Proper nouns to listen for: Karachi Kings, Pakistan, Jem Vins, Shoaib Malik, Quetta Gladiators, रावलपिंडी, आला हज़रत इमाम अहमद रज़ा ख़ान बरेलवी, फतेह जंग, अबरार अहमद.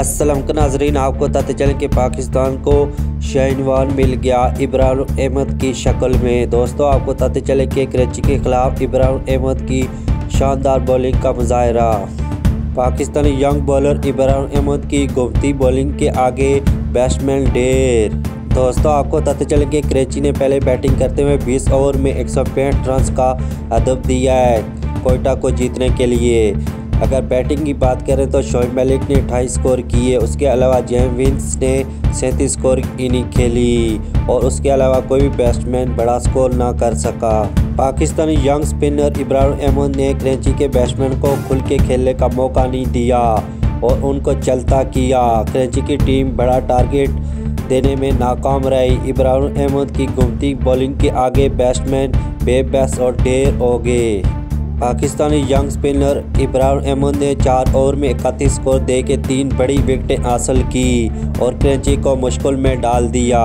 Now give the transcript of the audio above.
अस्सलाम वालेकुम नाज़रीन, आपको बताते चलें कि पाकिस्तान को शाइनवान मिल गया अबरार अहमद की शक्ल में। दोस्तों आपको बताते चलें कि कराची के खिलाफ अबरार अहमद की शानदार बॉलिंग का मुजाहरा। पाकिस्तानी यंग बॉलर अबरार अहमद की गुफ्ती बॉलिंग के आगे बैट्समैन ढेर। दोस्तों आपको बताते चलें कि कराची ने पहले बैटिंग करते हुए 20 ओवर में 165 रन का अदब दिया है क्वेटा को जीतने के लिए। अगर बैटिंग की बात करें तो शोएब मलिक ने 28 स्कोर किए, उसके अलावा जेम विंस ने 37 स्कोर इनिंग खेली और उसके अलावा कोई भी बैट्समैन बड़ा स्कोर ना कर सका। पाकिस्तानी यंग स्पिनर अबरार अहमद ने कराची के बैट्समैन को खुल के खेलने का मौका नहीं दिया और उनको चलता किया। कराची की टीम बड़ा टारगेट देने में नाकाम रही। अबरार अहमद की गुमती बॉलिंग के आगे बैट्समैन बेबस और ढेर हो गए। पाकिस्तानी यंग स्पिनर अबरार अहमद ने 4 ओवर में 31 स्कोर देके 3 बड़ी विकेटें हासिल की और कराची को मुश्किल में डाल दिया।